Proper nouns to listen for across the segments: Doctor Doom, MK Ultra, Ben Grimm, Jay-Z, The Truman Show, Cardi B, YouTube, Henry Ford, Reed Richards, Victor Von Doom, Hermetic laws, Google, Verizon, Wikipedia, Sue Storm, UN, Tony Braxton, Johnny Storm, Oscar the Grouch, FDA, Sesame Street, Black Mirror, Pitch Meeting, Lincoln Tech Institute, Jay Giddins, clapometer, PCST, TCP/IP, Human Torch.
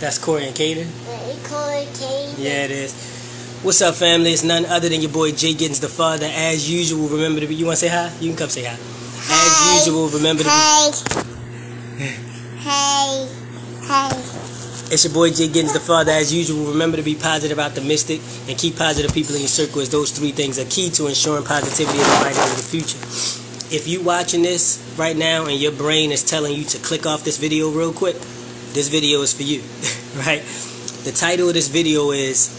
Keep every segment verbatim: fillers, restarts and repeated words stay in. That's Corey and Caden. Corey and Caden. Yeah, it is. What's up, family? It's none other than your boy Jay Giddins, the father. As usual, remember to be. You want to say hi? You can come say hi. hi. As usual, remember to hi. be. Hi. Hi. It's your boy Jay Giddins, the father. As usual, remember to be positive, optimistic, and keep positive people in your circle, as those three things are key to ensuring positivity in the life and in the future. If you watching this right now and your brain is telling you to click off this video real quick, this video is for you, right? The title of this video is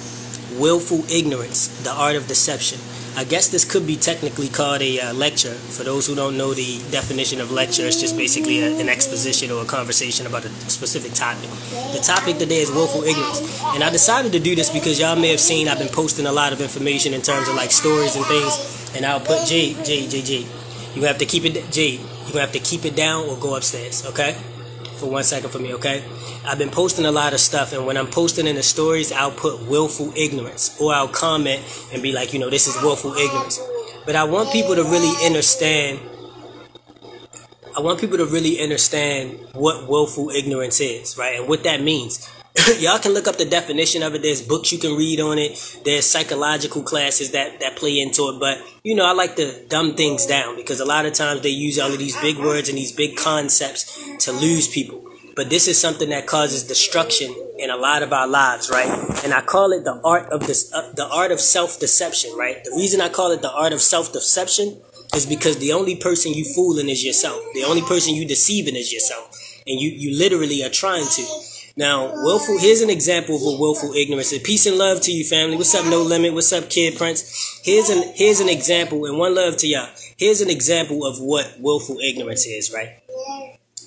Willful Ignorance, the Art of Deception. I guess this could be technically called a uh, lecture. For those who don't know the definition of lecture, it's just basically a, an exposition or a conversation about a specific topic. The topic today is willful ignorance. And I decided to do this because y'all may have seen I've been posting a lot of information in terms of like stories and things. And I'll put J, J, J, J. You have to keep it, G, you're gonna have to keep it down or go upstairs, okay? For one second for me, okay? I've been posting a lot of stuff, and when I'm posting in the stories, I'll put willful ignorance, or I'll comment and be like, you know, this is willful ignorance. But I want people to really understand, I want people to really understand what willful ignorance is, right? And what that means. Y'all can look up the definition of it. There's books you can read on it. There's psychological classes that, that play into it. But, you know, I like to dumb things down because a lot of times they use all of these big words and these big concepts to lose people. But this is something that causes destruction in a lot of our lives, right? And I call it the art of this, uh, the art of self-deception, right? The reason I call it the art of self-deception is because the only person you fooling is yourself. The only person you deceiving is yourself. And you, you literally are trying to. Now, willful, here's an example of what willful ignorance is. Peace and love to you, family. What's up, No Limit? What's up, Kid Prince? Here's an, here's an example, and one love to y'all. Here's an example of what willful ignorance is, right?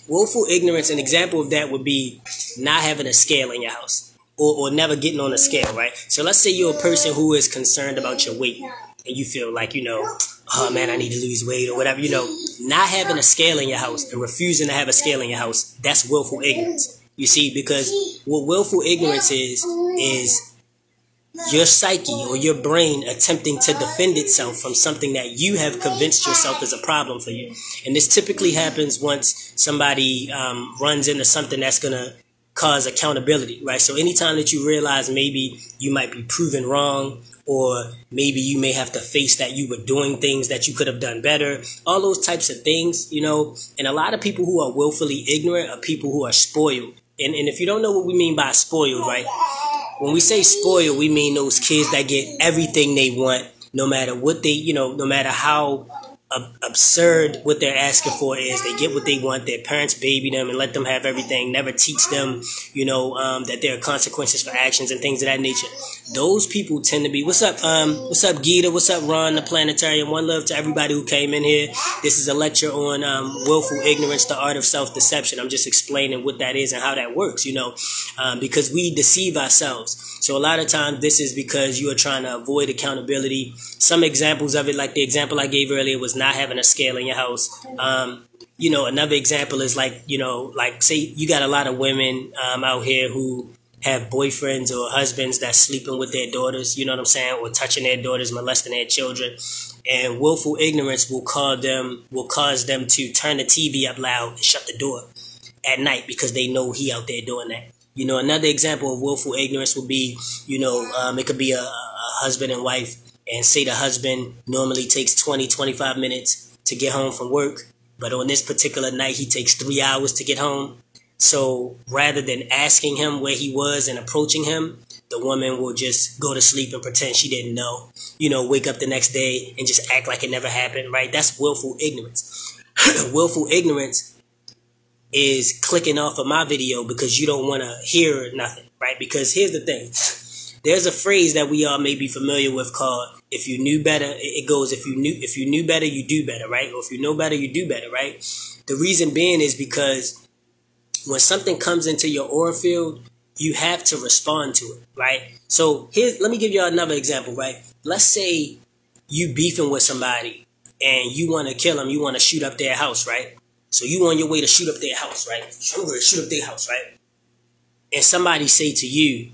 Willful ignorance, an example of that would be not having a scale in your house or, or never getting on a scale, right? So let's say you're a person who is concerned about your weight and you feel like, you know, oh, man, I need to lose weight or whatever. You know, not having a scale in your house and refusing to have a scale in your house, that's willful ignorance. You see, because what willful ignorance is, is your psyche or your brain attempting to defend itself from something that you have convinced yourself is a problem for you. And this typically happens once somebody um, runs into something that's going to cause accountability, right? So anytime that you realize maybe you might be proven wrong, or maybe you may have to face that you were doing things that you could have done better, all those types of things, you know, and a lot of people who are willfully ignorant are people who are spoiled. And, and if you don't know what we mean by spoiled, right, when we say spoiled, we mean those kids that get everything they want, no matter what they, you know, no matter how ab- absurd what they're asking for is, they get what they want, their parents baby them and let them have everything, never teach them, you know, um, that there are consequences for actions and things of that nature. Those people tend to be, what's up, um, what's up, Gita, what's up, Ron, the Planetarium, one love to everybody who came in here. This is a lecture on um, willful ignorance, the art of self-deception. I'm just explaining what that is and how that works, you know, um, because we deceive ourselves. So a lot of times this is because you are trying to avoid accountability. Some examples of it, like the example I gave earlier, was not having a scale in your house. Um, you know, another example is like, you know, like say you got a lot of women um, out here who have boyfriends or husbands that's sleeping with their daughters, you know what I'm saying, or touching their daughters, molesting their children. And willful ignorance will call them, will cause them to turn the T V up loud and shut the door at night because they know he out there doing that. You know, another example of willful ignorance would be, you know, um, it could be a, a husband and wife, and say the husband normally takes twenty, twenty-five minutes to get home from work, but on this particular night, he takes three hours to get home. So rather than asking him where he was and approaching him, the woman will just go to sleep and pretend she didn't know, you know, wake up the next day and just act like it never happened, right? That's willful ignorance. Willful ignorance is clicking off of my video because you don't want to hear nothing, right? Because here's the thing. There's a phrase that we all may be familiar with called, if you knew better, it goes, if you knew, if you knew better, you do better, right? Or if you know better, you do better, right? The reason being is because when something comes into your aura field, you have to respond to it, right? So here's, let me give you another example, right? Let's say you beefing with somebody and you want to kill them, you want to shoot up their house, right? So you on your way to shoot up their house, right? Shoot up their house, right? And somebody say to you,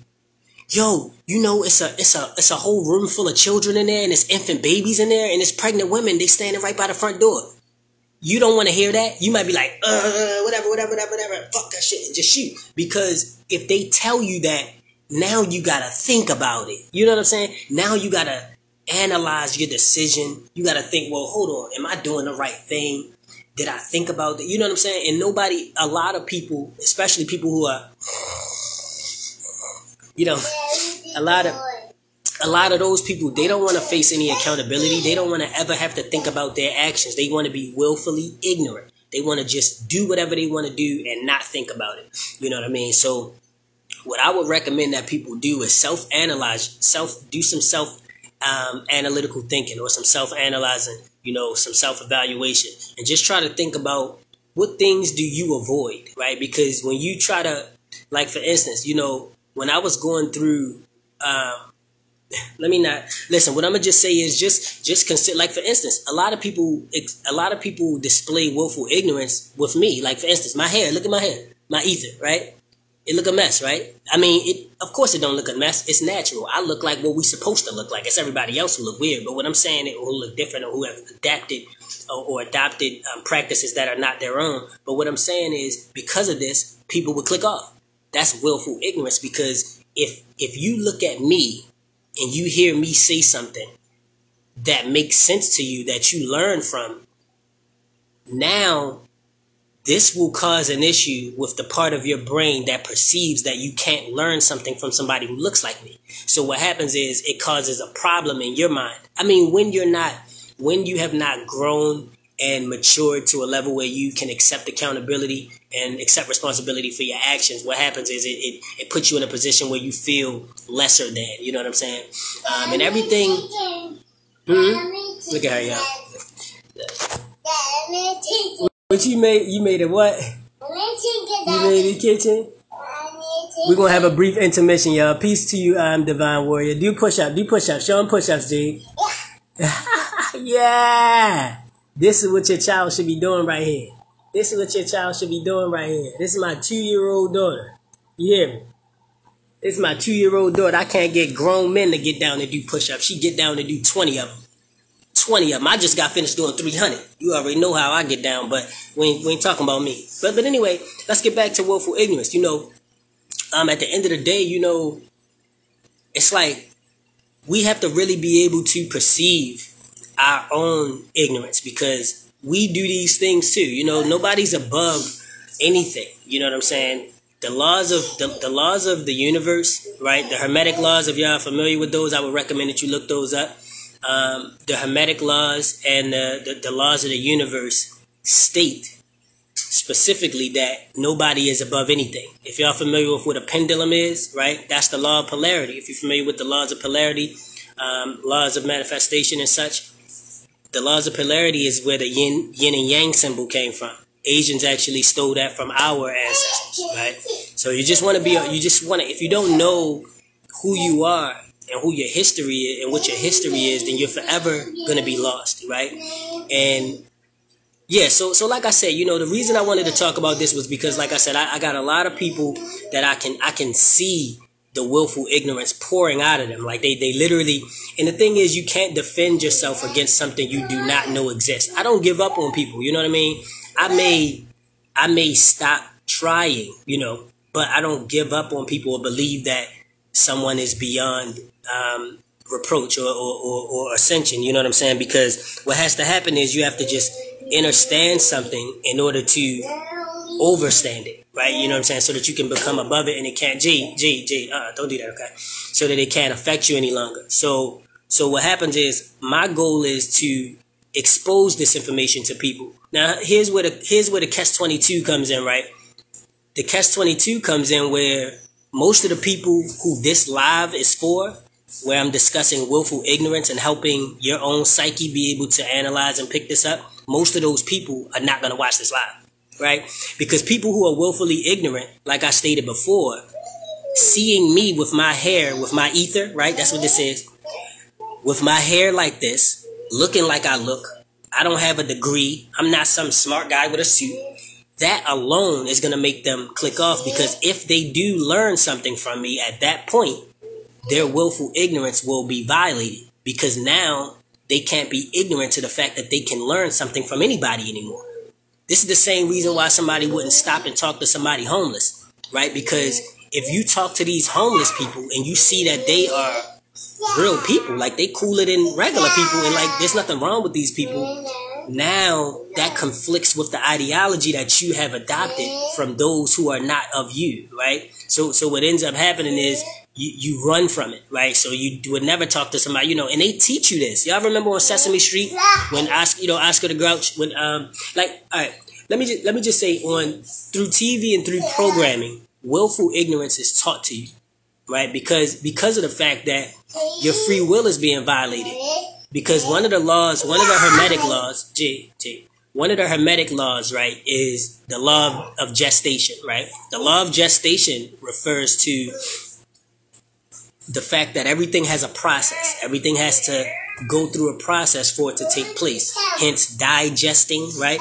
yo, you know, it's a it's a it's a whole room full of children in there, and it's infant babies in there, and it's pregnant women, they standing right by the front door. you don't want to hear that. You might be like, uh, whatever, whatever, whatever, whatever. Fuck that shit and just shoot. Because if they tell you that, now you got to think about it. You know what I'm saying? Now you got to analyze your decision. You got to think, well, hold on. Am I doing the right thing? Did I think about that? You know what I'm saying? And nobody, a lot of people, especially people who are, you know, a lot of, a lot of those people, they don't want to face any accountability. They don't want to ever have to think about their actions. They want to be willfully ignorant. They want to just do whatever they want to do and not think about it. You know what I mean? So what I would recommend that people do is self-analyze, self, do some self um, analytical thinking or some self-analyzing, you know, some self-evaluation, and just try to think about what things do you avoid, right? Because when you try to, like, for instance, you know, when I was going through, um, let me not, listen, what I'm going to just say is just, just consider, like, for instance, a lot of people, a lot of people display willful ignorance with me. Like, for instance, my hair, look at my hair, my ether, right? It look a mess, right? I mean, it, of course it don't look a mess. It's natural. I look like what we supposed to look like. It's everybody else who look weird. But what I'm saying, it will look different, or who have adapted or, or adopted um, practices that are not their own. But what I'm saying is, because of this, people would click off. That's willful ignorance, because if if you look at me and you hear me say something that makes sense to you, that you learn from, now this will cause an issue with the part of your brain that perceives that you can't learn something from somebody who looks like me. So what happens is it causes a problem in your mind. I mean, when you're not, when you have not grown and matured to a level where you can accept accountability and accept responsibility for your actions, what happens is it, it, it puts you in a position where you feel lesser than, you know what I'm saying? Um, and everything... Hmm? Look at her, y'all. But you made, you made it what? You made the kitchen? We're going to have a brief intermission, y'all. Peace to you, I'm Divine Warrior. Do push-ups, do push-ups. Show them push-ups, G. Yeah! This is what your child should be doing right here. This is what your child should be doing right here. This is my two-year-old daughter. You hear me? This is my two-year-old daughter. I can't get grown men to get down and do push-ups. She get down and do twenty of them. twenty of them. I just got finished doing three hundred. You already know how I get down, but we ain't, we ain't talking about me. But but anyway, let's get back to willful ignorance. You know, um, at the end of the day, you know, it's like we have to really be able to perceive our own ignorance, because we do these things too. You know, nobody's above anything. You know what I'm saying? The laws of the, the laws of the universe, right? The Hermetic laws, if y'all are familiar with those, I would recommend that you look those up. Um, the Hermetic laws and the, the, the laws of the universe state specifically that nobody is above anything. If y'all familiar with what a pendulum is, right, that's the law of polarity. If you're familiar with the laws of polarity, um, laws of manifestation and such, the laws of polarity is where the yin, yin and yang symbol came from. Asians actually stole that from our ancestors, right? So you just want to be, you just want to, if you don't know who you are, and who your history is, and what your history is, then you're forever going to be lost, right? And yeah, so so like I said, you know, the reason I wanted to talk about this was because, like I said, I, I got a lot of people that I can I can see the willful ignorance pouring out of them. Like they, they literally, and the thing is, you can't defend yourself against something you do not know exists. I don't give up on people, you know what I mean? I may, I may stop trying, you know, but I don't give up on people or believe that someone is beyond um, reproach or, or, or, or ascension, you know what I'm saying? Because what has to happen is you have to just understand something in order to overstand it, right? You know what I'm saying? So that you can become above it, and it can't, G, G, G, uh-uh, don't do that, okay? So that it can't affect you any longer. So, so what happens is my goal is to expose this information to people. Now, here's where the, here's where the catch twenty-two comes in, right? The catch twenty-two comes in where most of the people who this live is for, where I'm discussing willful ignorance and helping your own psyche be able to analyze and pick this up, most of those people are not going to watch this live, right? Because people who are willfully ignorant, like I stated before, seeing me with my hair, with my ether, right? That's what this is. With my hair like this, looking like I look, I don't have a degree, I'm not some smart guy with a suit. That alone is going to make them click off, because if they do learn something from me at that point, their willful ignorance will be violated, because now they can't be ignorant to the fact that they can learn something from anybody anymore. This is the same reason why somebody wouldn't stop and talk to somebody homeless, right? Because if you talk to these homeless people and you see that they are real people, like they cooler than regular people, and like there's nothing wrong with these people, now that conflicts with the ideology that you have adopted from those who are not of you, right? So so what ends up happening is you, you run from it, right? So you would never talk to somebody, you know, and they teach you this. Y'all remember on Sesame Street when Oscar, you know, Oscar the Grouch, when, um, like, all right, let me just, let me just say on, through T V and through programming, willful ignorance is taught to you, right? Because, because of the fact that your free will is being violated. Because one of the laws, one of the Hermetic laws, G, G, one of the Hermetic laws, right, is the law of gestation, right? The law of gestation refers to the fact that everything has a process. Everything has to go through a process for it to take place. Hence, digesting, right?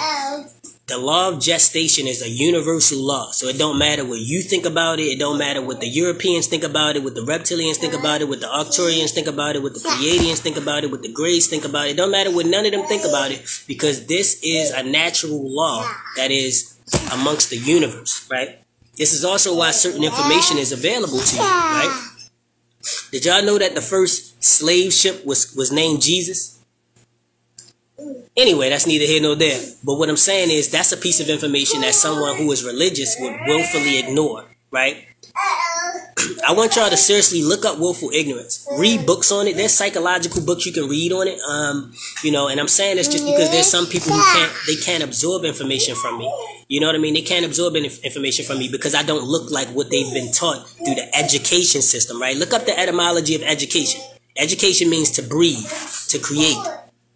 The law of gestation is a universal law. So it don't matter what you think about it. It don't matter what the Europeans think about it, what the reptilians think about it, what the Arcturians think about it, what the Pleiadians think about it, what the Greys think about it. It don't matter what none of them think about it, because this is a natural law that is amongst the universe, right? This is also why certain information is available to you, right? Did y'all know that the first slave ship was, was named Jesus? Anyway, that's neither here nor there. But what I'm saying is that's a piece of information that someone who is religious would willfully ignore, right? I want y'all to seriously look up willful ignorance. Read books on it. There's psychological books you can read on it. Um, you know, and I'm saying this just because there's some people who can't, they can't absorb information from me. You know what I mean? They can't absorb any information from me because I don't look like what they've been taught through the education system, right? Look up the etymology of education. Education means to breed, to create.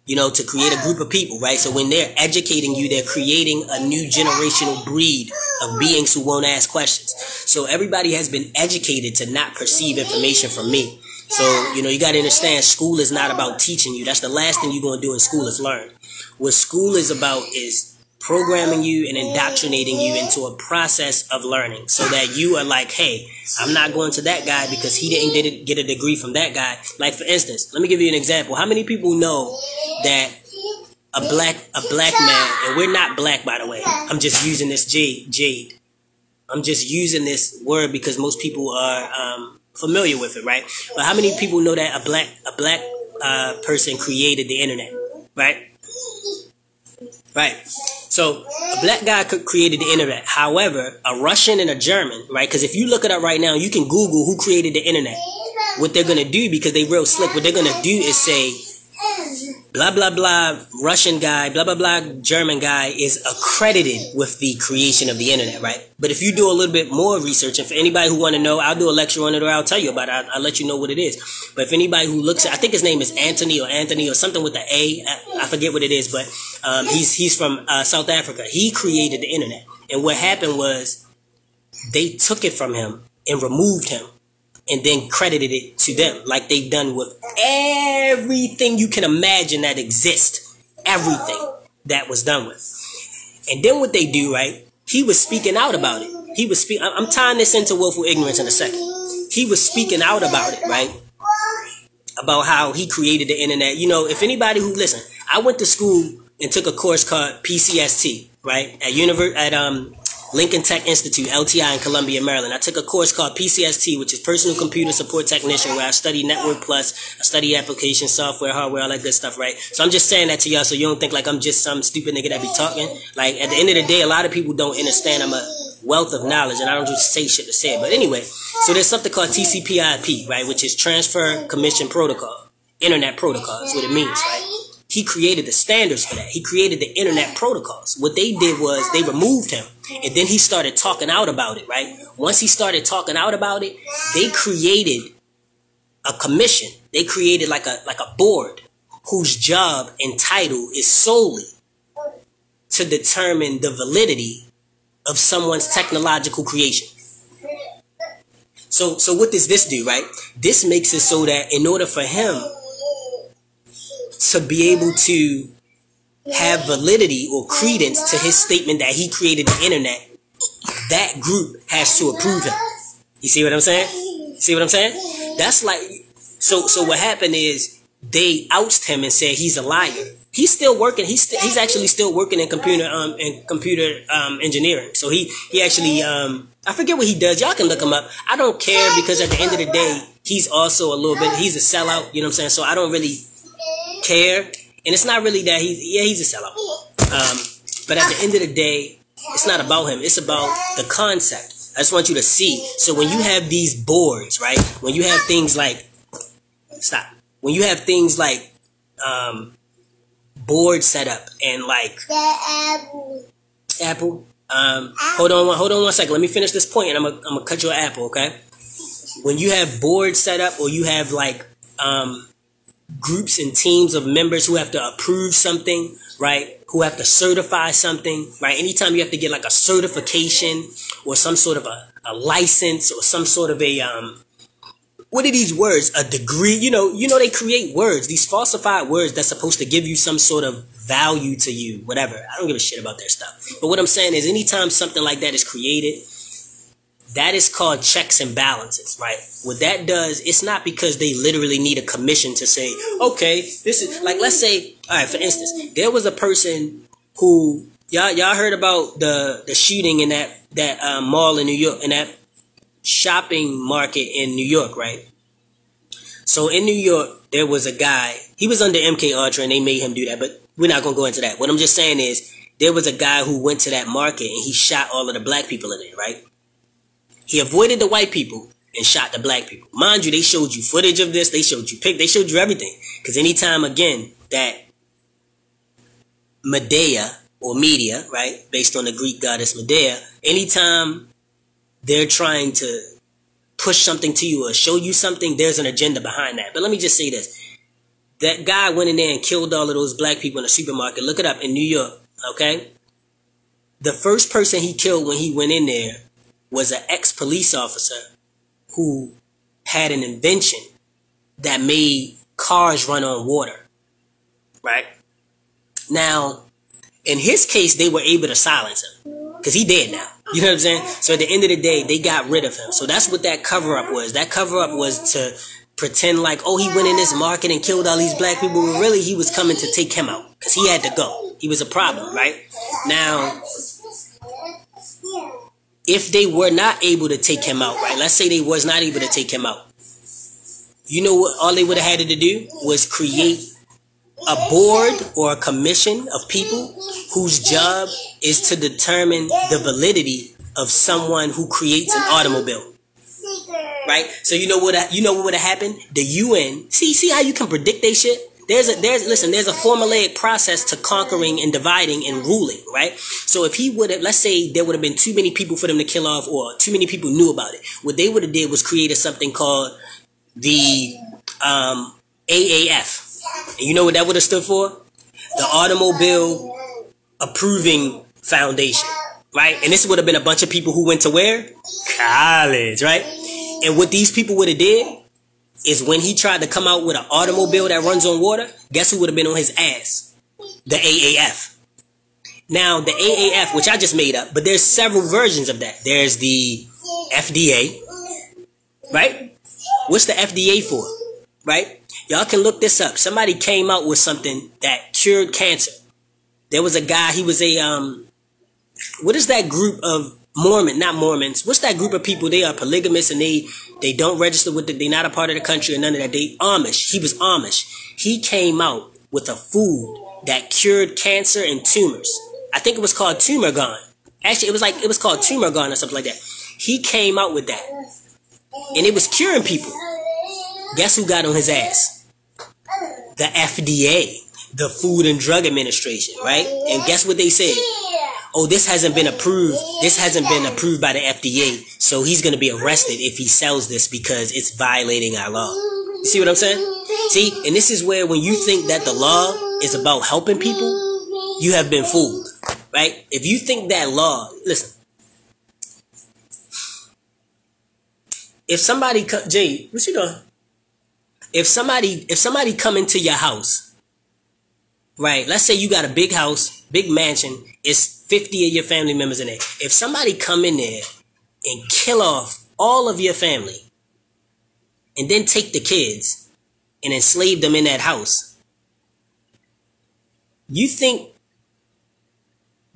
You know, to create a group of people, right? So when they're educating you, they're creating a new generational breed of beings who won't ask questions. So everybody has been educated to not perceive information from me. So, you know, you got to understand school is not about teaching you. That's the last thing you're going to do in school is learn. What school is about is programming you and indoctrinating you into a process of learning so that you are like, hey, I'm not going to that guy because he didn't get a degree from that guy. Like, for instance, let me give you an example. How many people know that a black a black man, and we're not black, by the way. I'm just using this jade. jade. I'm just using this word because most people are um, familiar with it, right? But how many people know that a black a black uh, person created the internet, right? Right. So a black guy created the internet. However, a Russian and a German, right? Because if you look it up right now, you can Google who created the internet. What they're going to do, because they real slick, what they're going to do is say, blah, blah, blah, Russian guy, blah, blah, blah, German guy is accredited with the creation of the internet, right? But if you do a little bit more research, and for anybody who want to know, I'll do a lecture on it or I'll tell you about it. I'll, I'll let you know what it is. But if anybody who looks at, I think his name is Anthony or Anthony or something with the A, I, I forget what it is, but um, he's, he's from uh, South Africa. He created the internet. And what happened was they took it from him and removed him, and then credited it to them, like they've done with everything you can imagine that exists. Everything that was done with. And then what they do, right? He was speaking out about it. He was speak. I'm tying this into willful ignorance in a second. He was speaking out about it, right? About how he created the internet. You know, if anybody who listen, I went to school and took a course called P C S T, right? At univer- at um. Lincoln Tech Institute, L T I in Columbia, Maryland. I took a course called P C S T, which is Personal Computer Support Technician, where I study Network Plus, I study application, software, hardware, all that good stuff, right? So I'm just saying that to y'all so you don't think like I'm just some stupid nigga that be talking. Like, at the end of the day, a lot of people don't understand I'm a wealth of knowledge, and I don't just say shit to say it. But anyway, so there's something called T C P I P, right, which is Transfer Commission Protocol. Internet protocol is what it means, right? He created the standards for that. He created the internet protocols. What they did was they removed him, and then he started talking out about it, right? Once he started talking out about it, they created a commission. They created like a like a board whose job and title is solely to determine the validity of someone's technological creation. So, so what does this do, right? This makes it so that in order for him to be able to have validity or credence to his statement that he created the internet, that group has to approve him. You see what I'm saying? See what I'm saying? That's like, so, so what happened is they ousted him and said he's a liar. He's still working. He's st he's actually still working in computer um in computer um engineering. So he he actually um I forget what he does. Y'all can look him up. I don't care, because at the end of the day, he's also a little bit he's a sellout. You know what I'm saying? So I don't really care. And it's not really that he's yeah he's a sellout. Um, but at the end of the day, it's not about him. It's about the concept. I just want you to see. So when you have these boards, right? When you have things like stop. When you have things like um. board setup and like apple. apple um apple. hold on one hold on one second, let me finish this point and I'm gonna I'm gonna cut your apple. Okay, when you have board setup or you have like um groups and teams of members who have to approve something, right, who have to certify something, right, anytime you have to get like a certification or some sort of a, a license or some sort of a um what are these words? A degree? You know, you know they create words, these falsified words that's supposed to give you some sort of value to you, whatever. I don't give a shit about that stuff. But what I'm saying is anytime something like that is created, that is called checks and balances, right? What that does, it's not because they literally need a commission to say, okay, this is, like, let's say, all right, for instance, there was a person who, y'all y'all heard about the, the shooting in that, that um, mall in New York, in that shopping market in New York, right? So in New York, there was a guy, he was under M K Ultra and they made him do that, but we're not going to go into that. What I'm just saying is, there was a guy who went to that market and he shot all of the black people in it, right? He avoided the white people and shot the black people. Mind you, they showed you footage of this, they showed you pic, they showed you everything. Because anytime, again, that Medea, or Medea, right, based on the Greek goddess Medea, anytime they're trying to push something to you or show you something, there's an agenda behind that. But let me just say this. That guy went in there and killed all of those black people in the supermarket. Look it up, in New York, okay? The first person he killed when he went in there was an ex-police officer who had an invention that made cars run on water, right? Now, in his case, they were able to silence him because he dead now. You know what I'm saying? So at the end of the day, they got rid of him. So that's what that cover-up was. That cover-up was to pretend like, oh, he went in this market and killed all these black people. But really, he was coming to take him out because he had to go. He was a problem, right? Now, if they were not able to take him out, right? Let's say they was not able to take him out. You know what all they would have had to do was create a board or a commission of people whose job is to determine the validity of someone who creates an automobile, right? So you know what you know what would have happened? The U N. See, see how you can predict they shit. There's a there's listen. There's a formulaic process to conquering and dividing and ruling, right? So if he would have, let's say there would have been too many people for them to kill off, or too many people knew about it. What they would have did was created something called the um, A A F. And you know what that would have stood for? The Automobile Approving Foundation, right? And this would have been a bunch of people who went to where? College, right? And what these people would have did is when he tried to come out with an automobile that runs on water, guess who would have been on his ass? The A A F. Now, the A A F, which I just made up, but there's several versions of that. There's the F D A, right? What's the F D A for, right? Y'all can look this up. Somebody came out with something that cured cancer. There was a guy, he was a, um, what is that group of Mormon, not Mormons, what's that group of people? They are polygamous and they, they don't register with it. They're not a part of the country and none of that. They Amish. He was Amish. He came out with a food that cured cancer and tumors. I think it was called Tumergon. Actually, it was like, it was called Tumergon or something like that. He came out with that and it was curing people. Guess who got on his ass? The F D A, the Food and Drug Administration, right? And guess what they said? Oh, this hasn't been approved. This hasn't been approved by the F D A, so he's going to be arrested if he sells this because it's violating our law. You see what I'm saying? See, and this is where when you think that the law is about helping people, you have been fooled, right? If you think that law, listen. If somebody, Jay, what you doing? If somebody, if somebody come into your house, right, let's say you got a big house, big mansion, it's fifty of your family members in there. If somebody come in there and kill off all of your family and then take the kids and enslave them in that house, You think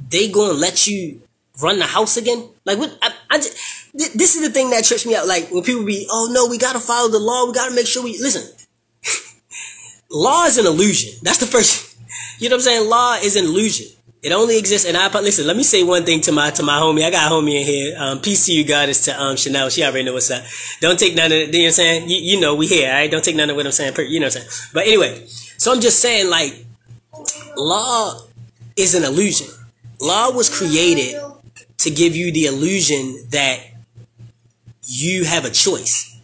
they gonna let you run the house again? Like, what? I, I just, th this is the thing that trips me out. Like, when people be, oh no, we gotta follow the law. We gotta make sure we listen. Law is an illusion. That's the first. You know what I'm saying? Law is an illusion. It only exists. And I listen. Let me say one thing to my to my homie. I got a homie in here. Um, peace to you, goddess, to um Chanel. She already know what's up. Don't take none of it. You know what I'm saying? You, you know we here. All right? Don't take none of what I'm saying. You know what I'm saying? But anyway, so I'm just saying, like, law is an illusion. Law was created to give you the illusion that you have a choice,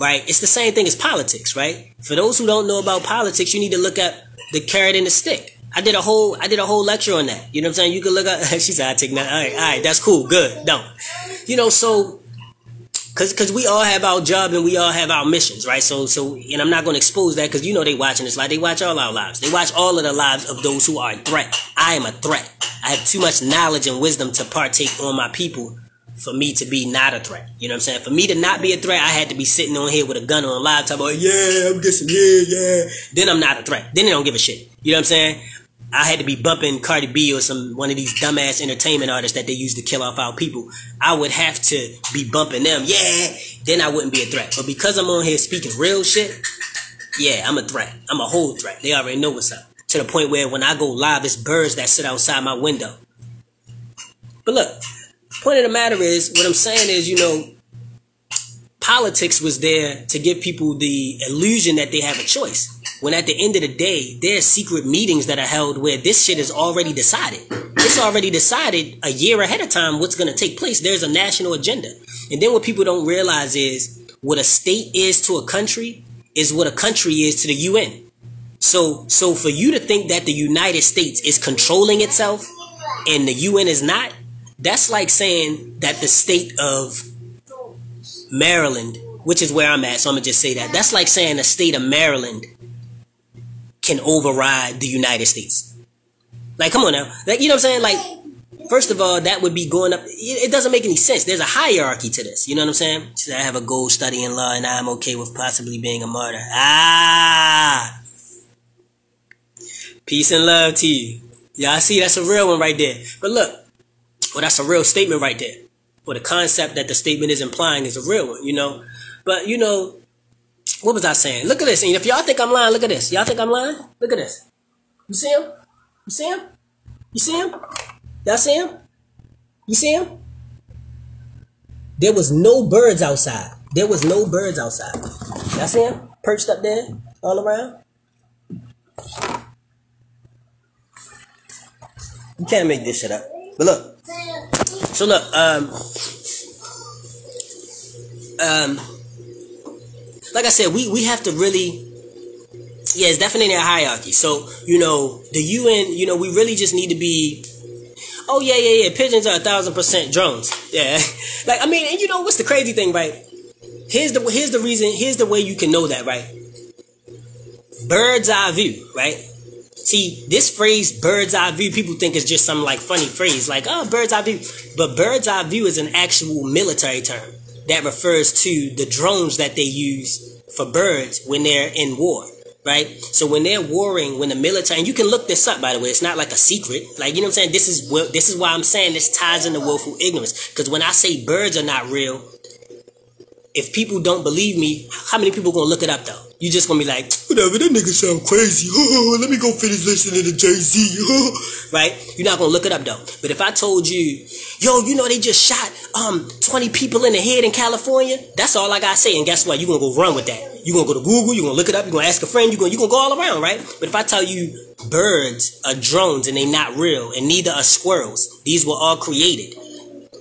right? It's the same thing as politics, right? For those who don't know about politics, you need to look up the carrot and the stick. I did a whole, I did a whole lecture on that. You know what I'm saying? You can look up, she said, I take nine. All right, all right, that's cool, good, don't. You know, so, cause, cause we all have our job and we all have our missions, right? So, so, and I'm not gonna expose that cause you know they watching this, like they watch all our lives. They watch all of the lives of those who are a threat. I am a threat. I have too much knowledge and wisdom to partake on my people for me to be not a threat. You know what I'm saying? For me to not be a threat, I had to be sitting on here with a gun on live, talking about, yeah, I'm guessing, yeah, yeah. Then I'm not a threat. Then they don't give a shit. You know what I'm saying? I had to be bumping Cardi B or some one of these dumbass entertainment artists that they use to kill off our people. I would have to be bumping them, yeah. Then I wouldn't be a threat. But because I'm on here speaking real shit, yeah, I'm a threat. I'm a whole threat. They already know what's up. To the point where when I go live, it's birds that sit outside my window. But look, point of the matter is, what I'm saying is, you know, politics was there to give people the illusion that they have a choice. When at the end of the day, there's secret meetings that are held where this shit is already decided. It's already decided a year ahead of time what's going to take place. There's a national agenda. And then what people don't realize is what a state is to a country is what a country is to the U N. So, so for you to think that the United States is controlling itself and the U N is not, that's like saying that the state of Maryland, which is where I'm at, so I'm gonna just say that, that's like saying the state of Maryland can override the United States. Like, come on now. Like, you know what I'm saying? Like, first of all, that would be going up. It doesn't make any sense. There's a hierarchy to this. You know what I'm saying? I have a goal study in law and I'm okay with possibly being a martyr. Ah! Peace and love to you. Y'all see, that's a real one right there. But look, well, that's a real statement right there. Well, the concept that the statement is implying is a real one, you know. But, you know, what was I saying? Look at this. And if y'all think I'm lying, look at this. Y'all think I'm lying? Look at this. You see him? You see him? You see him? Y'all see him? You see him? There was no birds outside. There was no birds outside. Y'all see him? Perched up there all around. You can't make this shit up. But look. So look, um, um, like I said, we, we have to really, yeah, it's definitely a hierarchy. So, you know, the U N, you know, we really just need to be, oh, yeah, yeah, yeah, pigeons are a thousand percent drones. Yeah. Like, I mean, and you know, what's the crazy thing, right? Here's the, here's the reason, here's the way you can know that, right? Bird's eye view, right? See, this phrase, bird's eye view, people think it's just some, like, funny phrase, like, oh, bird's eye view. But bird's eye view is an actual military term that refers to the drones that they use for birds when they're in war, right? So when they're warring, when the military, and you can look this up, by the way, it's not like a secret. Like, you know what I'm saying? This is, well, this is why I'm saying this ties into willful ignorance. Because when I say birds are not real, if people don't believe me, how many people gonna look it up, though? You just gonna be like, whatever, that nigga sound crazy. Oh, let me go finish listening to Jay-Z. Oh. Right? You're not gonna look it up, though. But if I told you, yo, you know they just shot um twenty people in the head in California, that's all I gotta say. And guess what? You're gonna go run with that. You're gonna go to Google, you're gonna look it up, you're gonna ask a friend, you're gonna, you're gonna go all around, right? But if I tell you birds are drones and they not real, and neither are squirrels, these were all created,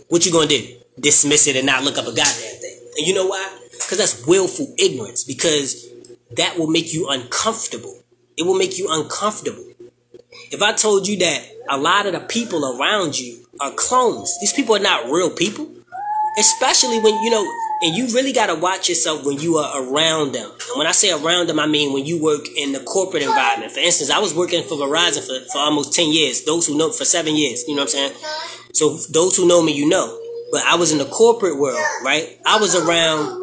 what you gonna do? Dismiss it and not look up a goddamn thing. And you know why? Because that's willful ignorance. Because that will make you uncomfortable. It will make you uncomfortable. If I told you that a lot of the people around you are clones, these people are not real people. Especially when, you know, and you really got to watch yourself when you are around them. And when I say around them, I mean when you work in the corporate environment. For instance, I was working for Verizon for, for almost ten years. Those who know, for seven years, you know what I'm saying? So those who know me, you know. But I was in the corporate world, right? I was around...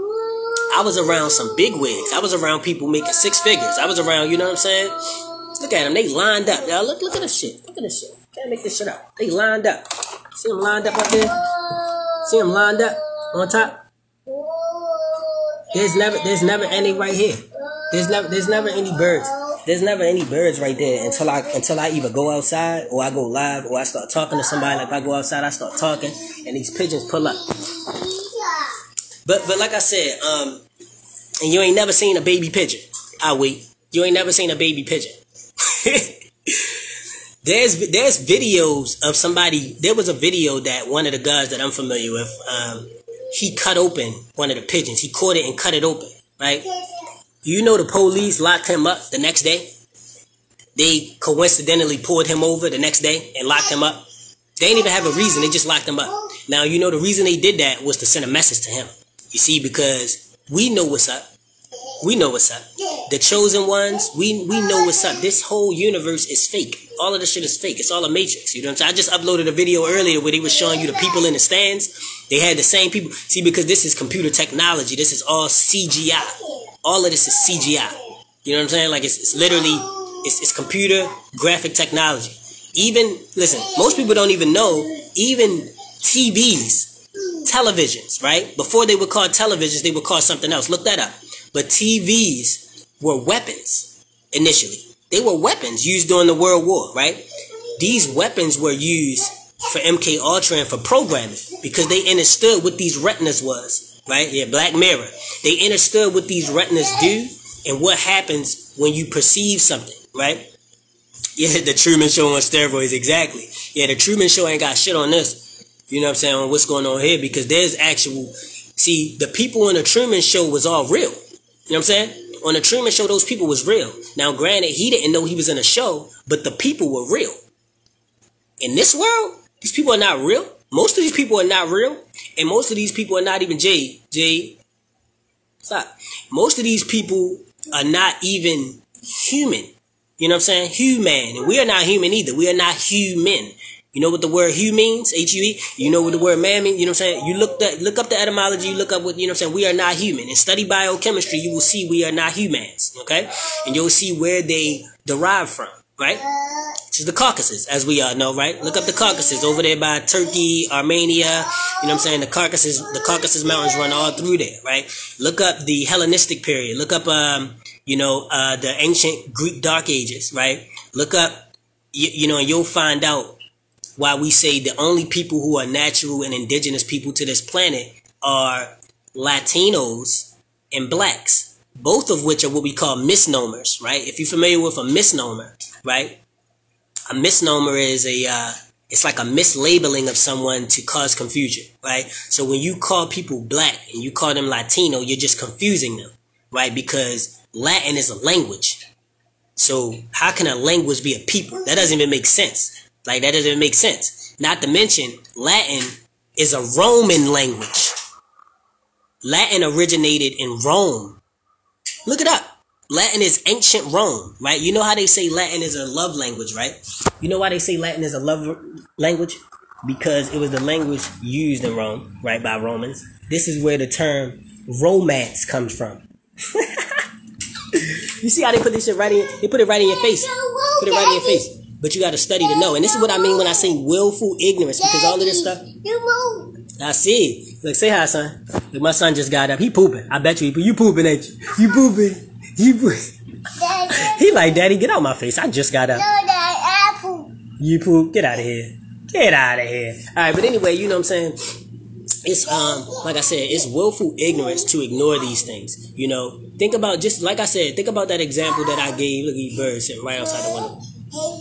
I was around some big wigs. I was around people making six figures. I was around, you know what I'm saying? Look at them. They lined up, y'all. Look, look at this shit. Look at this shit. Can't make this shit up. They lined up. See them lined up up there? See them lined up on top? There's never, there's never any right here. There's never, there's never any birds. There's never any birds right there until I, until I either go outside or I go live or I start talking to somebody. Like if I go outside, I start talking and these pigeons pull up. But, but like I said, um, and you ain't never seen a baby pigeon. I wait. You ain't never seen a baby pigeon. There's, there's videos of somebody. There was a video that one of the guys that I'm familiar with, um, he cut open one of the pigeons. He caught it and cut it open, right? You know the police locked him up the next day? They coincidentally pulled him over the next day and locked him up. They didn't even have a reason. They just locked him up. Now, you know the reason they did that was to send a message to him. You see, because we know what's up. We know what's up. The chosen ones, we, we know what's up. This whole universe is fake. All of this shit is fake. It's all a matrix. You know what I'm saying? I just uploaded a video earlier where they were showing you the people in the stands. They had the same people. See, because this is computer technology. This is all C G I. All of this is C G I. You know what I'm saying? Like, it's, it's literally, it's, it's computer graphic technology. Even, listen, most people don't even know, even T Vs, televisions, right? Before they were called televisions, they were called something else. Look that up. But T Vs were weapons initially. They were weapons used during the World War, right? These weapons were used for M K Ultra and for programming because they understood what these retinas was, right? Yeah, Black Mirror. They understood what these retinas do and what happens when you perceive something, right? Yeah, the Truman Show on steroids, exactly. Yeah, the Truman Show ain't got shit on this. You know what I'm saying? On what's going on here because there's actual... See, the people on the Truman Show was all real. You know what I'm saying? On the Truman Show, those people was real. Now, granted, he didn't know he was in a show, but the people were real. In this world, these people are not real. Most of these people are not real. And most of these people are not even Jay. Jay. Stop. Most of these people are not even human. You know what I'm saying? Human. And we are not human either. We are not human. You know what the word "hu" means? H U E. You know what the word "man" means? You know what I'm saying? You look that, look up the etymology. You look up what you know. What I'm saying, we are not human. And study biochemistry. You will see we are not humans. Okay, and you'll see where they derive from. Right, which is the Caucasus, as we all know. Right, look up the Caucasus over there by Turkey, Armenia. You know what I'm saying? The Caucasus, the Caucasus mountains run all through there. Right, look up the Hellenistic period. Look up, um, you know, uh, the ancient Greek Dark Ages. Right, look up, you, you know, and you'll find out why we say the only people who are natural and indigenous people to this planet are Latinos and blacks, both of which are what we call misnomers, right? If you're familiar with a misnomer, right? A misnomer is a, uh, it's like a mislabeling of someone to cause confusion, right? So when you call people black and you call them Latino, you're just confusing them, right? Because Latin is a language. So how can a language be a people? That doesn't even make sense. Like, that doesn't make sense. Not to mention, Latin is a Roman language. Latin originated in Rome. Look it up. Latin is ancient Rome, right? You know how they say Latin is a love language, right? You know why they say Latin is a love language? Because it was the language used in Rome, right, by Romans. This is where the term romance comes from. You see how they put this shit right in? They put it right in your face. Put it right in your face. But you got to study to know. And this is what I mean when I say willful ignorance. Because all of this stuff. I see. Look, say hi, son. Look, my son just got up. He pooping. I bet you he pooping. You pooping, ain't you? You pooping. You pooping. He like, Daddy, get out of my face. I just got up. You poop. Get out of here. Get out of here. All right, but anyway, you know what I'm saying? It's, um, like I said, it's willful ignorance to ignore these things. You know, think about just, like I said, think about that example that I gave. Look at these birds sitting right outside the window.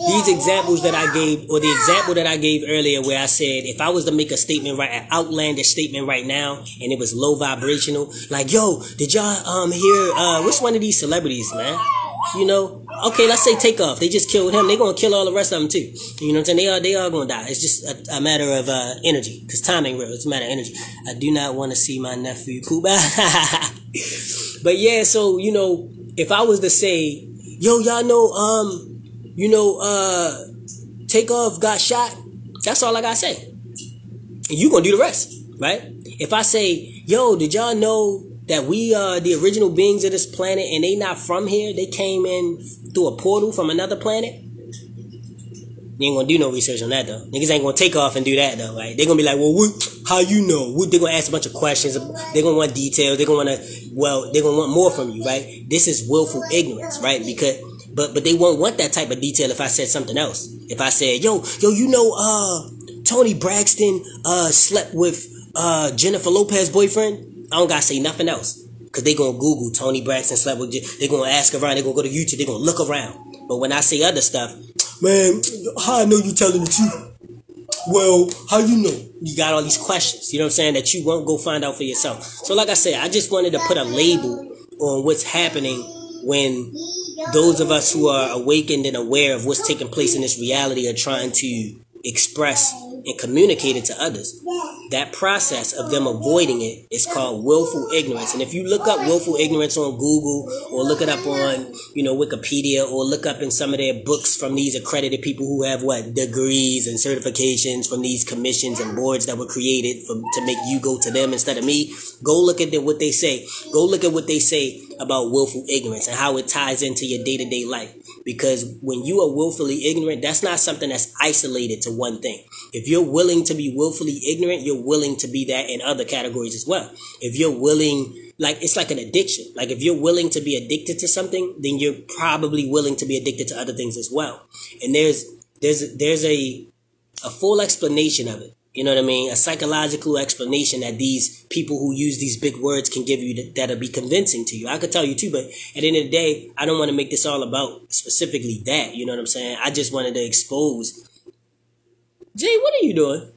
These examples that I gave, or the example that I gave earlier where I said, if I was to make a statement, right, an outlandish statement right now, and it was low vibrational, like, yo, did y'all, um, hear, uh, which one of these celebrities, man? You know, okay, let's say Takeoff. They just killed him. They're going to kill all the rest of them, too. You know what I'm saying? They are, they are going to die. It's just a, a matter of, uh, energy, because time ain't real. It's a matter of energy. I do not want to see my nephew poop. But yeah, so, you know, if I was to say, yo, y'all know, um, you know, uh, Takeoff got shot. That's all I gotta say. And you gonna do the rest, right? If I say, yo, did y'all know that we are the original beings of this planet and they not from here, they came in through a portal from another planet? You ain't gonna do no research on that though. Niggas ain't gonna take off and do that though, right? They gonna be like, well, what, how you know? What, they gonna ask a bunch of questions. They gonna want details. They gonna wanna, well, they gonna want more from you, right? This is willful ignorance, right? Because, but, but they won't want that type of detail if I said something else. If I said, yo, yo, you know, uh, Tony Braxton, uh, slept with, uh, Jennifer Lopez's boyfriend. I don't gotta say nothing else, cause they gonna Google Tony Braxton slept with. They gonna ask around. They gonna go to YouTube. They gonna look around. But when I say other stuff, man, how I know you telling the truth? Well, how you know? You got all these questions. You know what I'm saying? That you won't go find out for yourself. So, like I said, I just wanted to put a label on what's happening when those of us who are awakened and aware of what's taking place in this reality are trying to express and communicate it to others. That process of them avoiding it is called willful ignorance. And if you look up willful ignorance on Google or look it up on, you know, Wikipedia, or look up in some of their books from these accredited people who have what, degrees and certifications from these commissions and boards that were created for, to make you go to them instead of me, go look at the, what they say. Go look at what they say about willful ignorance and how it ties into your day-to-day life. Because when you are willfully ignorant, that's not something that's isolated to one thing. If you're willing to be willfully ignorant, you're willing to be that in other categories as well. If you're willing, like, it's like an addiction. Like, if you're willing to be addicted to something, then you're probably willing to be addicted to other things as well. And there's, there's, there's a, a full explanation of it. You know what I mean? A psychological explanation that these people who use these big words can give you that, that'll be convincing to you. I could tell you too, but at the end of the day, I don't want to make this all about specifically that. You know what I'm saying? I just wanted to expose. Jay, what are you doing?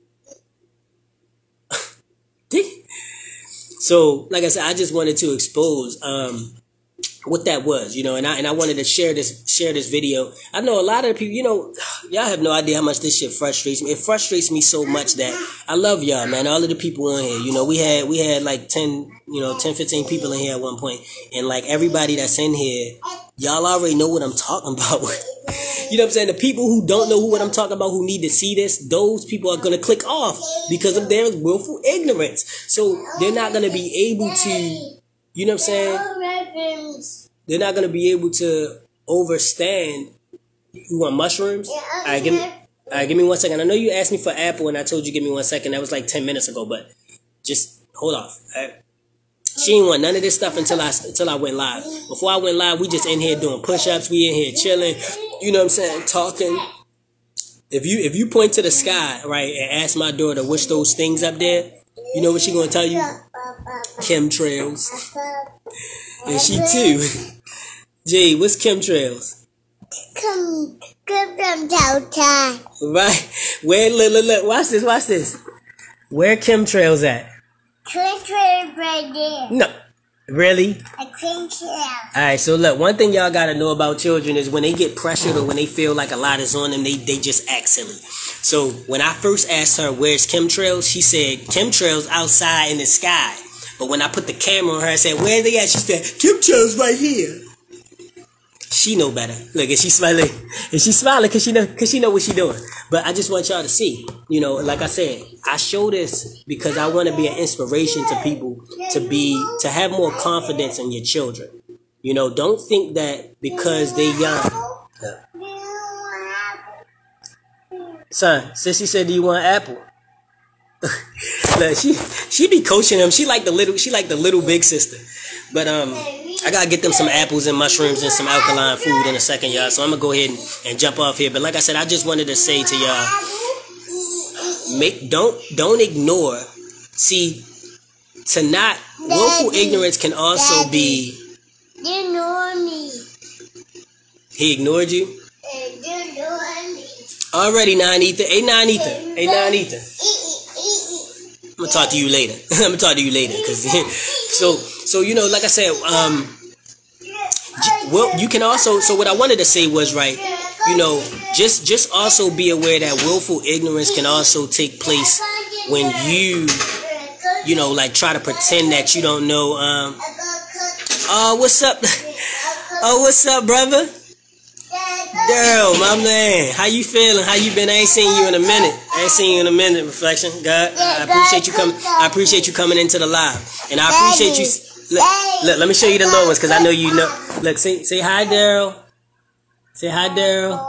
So, like I said, I just wanted to expose um, what that was, you know, and I and I wanted to share this share this video. I know a lot of people, you know, y'all have no idea how much this shit frustrates me. It frustrates me so much that I love y'all, man. All of the people in here, you know, we had we had like ten, you know, ten, fifteen people in here at one point, and like everybody that's in here, y'all already know what I'm talking about. You know what I'm saying? The people who don't know who what I'm talking about, who need to see this, those people are going to click off because of their willful ignorance. So they're not going to be able to, you know what I'm saying? They're not going to be able to overstand. You want mushrooms? All right, give me, all right, give me one second. I know you asked me for apple and I told you give me one second. That was like ten minutes ago, but just hold off. All right. She didn't want none of this stuff until I until I went live. Before I went live, we just in here doing push-ups. We in here chilling. You know what I'm saying? Talking. If you if you point to the sky, right, and ask my daughter what's those things up there, you know what she gonna tell you? Chemtrails. And she too. Jay, what's chemtrails? Come, come from Delta. Right. Where? Look, look, look. Watch this. Watch this. Where chemtrails at? Chemtrail right there. No. Really? A chemtrail. Alright, so look, one thing y'all gotta know about children is when they get pressured or when they feel like a lot is on them, they, they just act silly. So when I first asked her where's chemtrails, she said chemtrails outside in the sky. But when I put the camera on her, I said, where they at? She said, chemtrails right here. She know better. Look, and she's smiling. And she's smiling because she know, cause she know what she's doing. But I just want y'all to see, you know, like I said, I show this because I want to be an inspiration to people to be, to have more confidence in your children. You know, don't think that because they're young. Son, Sissy said, do you want an apple? Look, she, she be coaching them. She like the little, she like the little big sister. But, um... I gotta get them some apples and mushrooms and some alkaline food in a second, y'all. So I'm gonna go ahead and, and jump off here. But like I said, I just wanted to say to y'all, make don't don't ignore. See, to not Daddy, willful ignorance can also Daddy, be. You ignore me. He ignored you. You ignore me. Already, nine ether, a nine ether, a nine ether. I'm gonna talk to you later. I'm gonna talk to you later, cause so so you know, like I said, um, well, you can also. So what I wanted to say was, right, you know, just just also be aware that willful ignorance can also take place when you, you know, like try to pretend that you don't know. Um, oh, what's up? Oh, what's up, brother? Girl, my man, how you feeling? How you been? I ain't seen you in a minute. I ain't seen you in a minute. Reflection, God, I appreciate you coming. I appreciate you coming into the live, and I appreciate you. Look, look, let me show you the little ones because I know you know. Look, say, say hi, Daryl. Say hi, Daryl.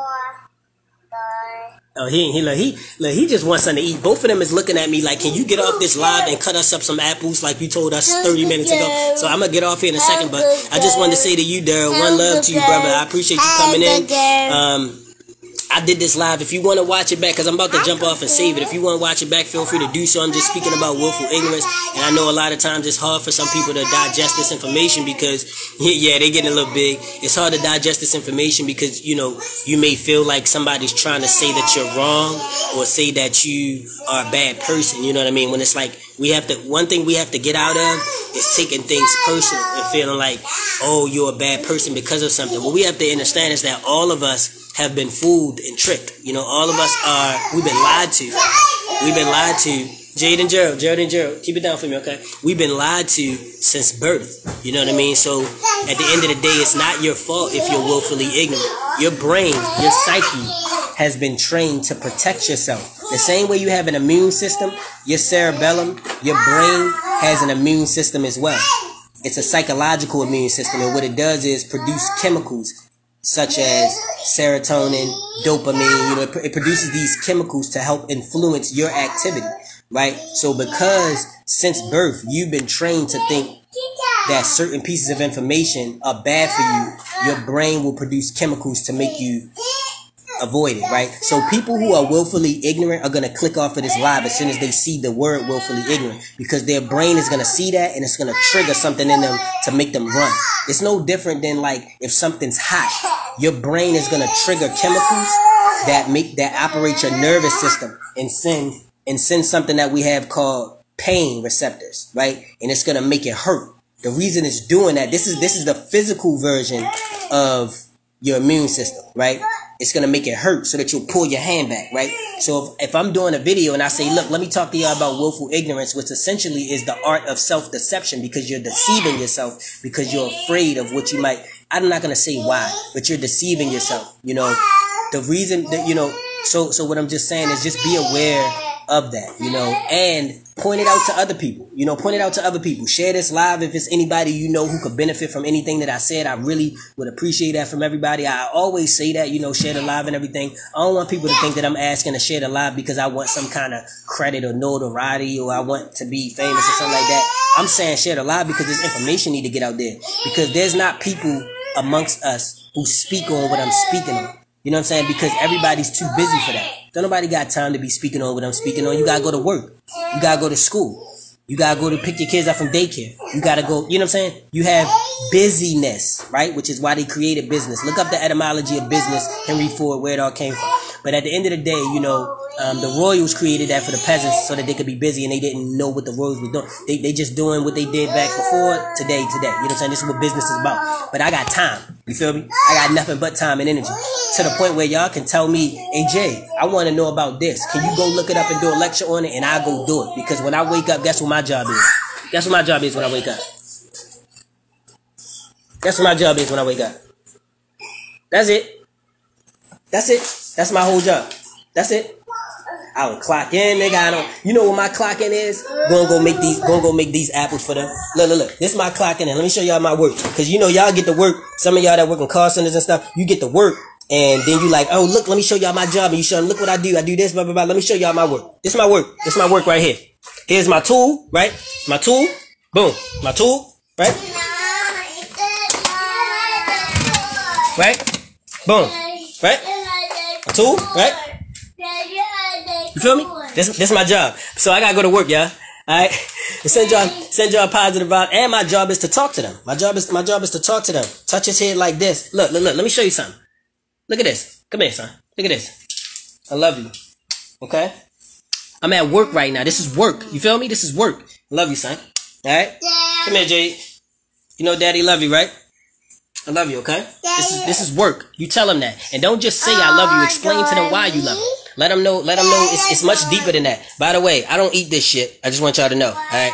Oh, he ain't, he, look, he, look, he just wants something to eat. Both of them is looking at me like, can you get off this live and cut us up some apples like you told us thirty minutes ago? So I'm going to get off here in a second, but I just wanted to say to you, Daryl, one love to you, brother. I appreciate you coming in. Um... I did this live. If you want to watch it back, because I'm about to jump off and save it. If you want to watch it back, feel free to do so. I'm just speaking about willful ignorance. And I know a lot of times it's hard for some people to digest this information because, yeah, they're getting a little big. It's hard to digest this information because, you know, you may feel like somebody's trying to say that you're wrong or say that you are a bad person. You know what I mean? When it's like, we have to, one thing we have to get out of is taking things personal and feeling like, oh, you're a bad person because of something. What we have to understand is that all of us have been fooled and tricked. You know, all of us are, we've been lied to. We've been lied to. Jade and Gerald, Gerald and Gerald, keep it down for me, okay? We've been lied to since birth. You know what I mean? So, at the end of the day, it's not your fault if you're willfully ignorant. Your brain, your psyche, has been trained to protect yourself. The same way you have an immune system, your cerebellum, your brain has an immune system as well. It's a psychological immune system, and what it does is produce chemicals such as serotonin, dopamine. You know, it, it produces these chemicals to help influence your activity, right? So because since birth, you've been trained to think that certain pieces of information are bad for you, your brain will produce chemicals to make you avoid it, right? So people who are willfully ignorant are going to click off of this live as soon as they see the word willfully ignorant, because their brain is going to see that and it's going to trigger something in them to make them run. It's no different than like if something's hot, your brain is going to trigger chemicals that make, that operate your nervous system and send, and send something that we have called pain receptors, right? And it's going to make it hurt. The reason it's doing that, this is, this is the physical version of your immune system, right? It's going to make it hurt so that you'll pull your hand back, right? So if, if I'm doing a video and I say, look, let me talk to y'all about willful ignorance, which essentially is the art of self-deception, because you're deceiving yourself because you're afraid of what you might. I'm not going to say why, but you're deceiving yourself. You know, the reason that, you know, so, so what I'm just saying is just be aware of that, you know, and point it out to other people, you know, point it out to other people. Share this live if it's anybody you know who could benefit from anything that I said. I really would appreciate that from everybody. I always say that, you know, share the live and everything. I don't want people to think that I'm asking to share the live because I want some kind of credit or notoriety or I want to be famous or something like that. I'm saying share the live because this information need to get out there, because there's not people amongst us who speak on what I'm speaking on. You know what I'm saying? Because everybody's too busy for that. Don't nobody got time to be speaking on what I'm speaking on. You gotta go to work. You gotta go to school. You gotta go to pick your kids up from daycare. You gotta go, you know what I'm saying? You have busyness, right? Which is why they created business. Look up the etymology of business, Henry Ford, where it all came from. But at the end of the day, you know, um, the royals created that for the peasants so that they could be busy, and they didn't know what the royals were doing. They, they just doing what they did back before today, today. You know what I'm saying? This is what business is about. But I got time. You feel me? I got nothing but time and energy. To the point where y'all can tell me, hey Jay, I want to know about this. Can you go look it up and do a lecture on it? And I go do it. Because when I wake up, guess what my job is? Guess what my job is when I wake up? Guess what my job is when I wake up? That's it. That's it. That's my whole job. That's it. I would clock in, nigga. I don't. You know what my clock in is? Gonna go make these. Gonna go make these apples for them. Look, look, look. This is my clock in. Let me show y'all my work. Cause you know y'all get to work. Some of y'all that work in call centers and stuff, you get to work. And then you like, oh, look, let me show y'all my job. And you show them, look what I do. I do this, blah, blah, blah. Let me show y'all my work. This is my work. This is my work right here. Here's my tool, right? My tool. Boom. My tool, right? Right? Boom. Right? My tool, right? You feel me? This, this is my job. So I gotta go to work, y'all. Alright? Send y'all, send y'all positive vibe. And my job is to talk to them. My job is, my job is to talk to them. Touch his head like this. Look, look, look. Let me show you something. Look at this. Come here, son. Look at this. I love you. Okay? I'm at work right now. This is work. You feel me? This is work. I love you, son. Alright? Yeah. Come here, Jade. You know daddy love you, right? I love you, okay? Yeah. This is, this is work. You tell them that. And don't just say I love you. Explain to them why you love them. Let them know, let them know it's, it's much deeper than that. By the way, I don't eat this shit. I just want y'all to know. Alright?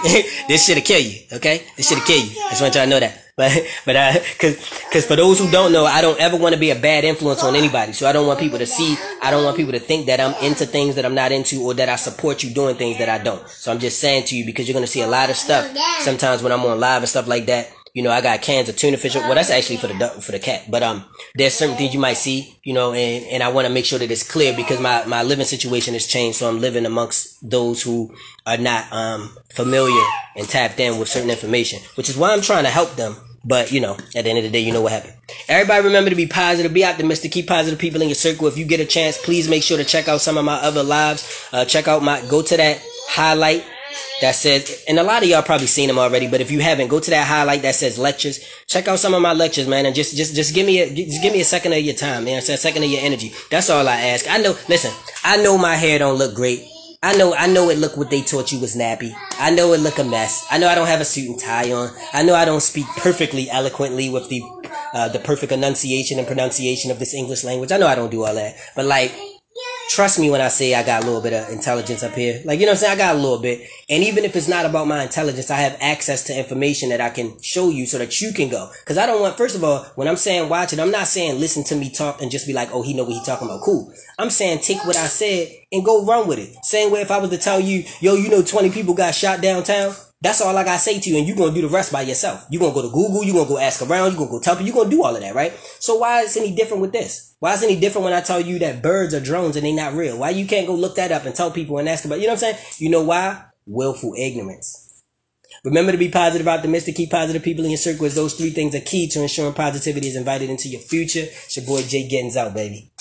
This shit'll kill you, okay? This shit'll kill you. I just want y'all to know that. But but I, cause cause for those who don't know, I don't ever want to be a bad influence on anybody. So I don't want people to see, I don't want people to think that I'm into things that I'm not into, or that I support you doing things that I don't. So I'm just saying to you, because you're gonna see a lot of stuff sometimes when I'm on live and stuff like that. You know, I got cans of tuna fish. Well, that's actually for the duck, for the cat. But um, there's certain things you might see, you know, and, and I want to make sure that it's clear, because my, my living situation has changed. So I'm living amongst those who are not um familiar and tapped in with certain information, which is why I'm trying to help them. But, you know, at the end of the day, you know what happened. Everybody remember to be positive, be optimistic, keep positive people in your circle. If you get a chance, please make sure to check out some of my other lives. Uh, check out my, go to that highlight that says, and a lot of y'all probably seen them already, but if you haven't, go to that highlight that says lectures. Check out some of my lectures, man, and just just just give me a just give me a second of your time, man. A second of your energy. That's all I ask. I know, listen, I know my hair don't look great. I know, I know it look what they taught you was nappy. I know it look a mess. I know I don't have a suit and tie on. I know I don't speak perfectly eloquently with the uh, the perfect enunciation and pronunciation of this English language. I know I don't do all that, but like, trust me when I say I got a little bit of intelligence up here. Like, you know what I'm saying? I got a little bit. And even if it's not about my intelligence, I have access to information that I can show you so that you can go. Because I don't want, first of all, when I'm saying watch it, I'm not saying listen to me talk and just be like, oh, he know what he talking about. Cool. I'm saying take what I said and go run with it. Same way if I was to tell you, yo, you know twenty people got shot downtown. That's all I got to say to you, and you're going to do the rest by yourself. You're going to go to Google. You're going to go ask around. You're going to go tell people. You're going to do all of that, right? So why is it any different with this? Why is it any different when I tell you that birds are drones and they not real? Why you can't go look that up and tell people and ask about, you know what I'm saying? You know why? Willful ignorance. Remember to be positive, optimistic, keep positive people in your circle. Those three things are key to ensuring positivity is invited into your future. It's your boy Jay Giddins out, baby.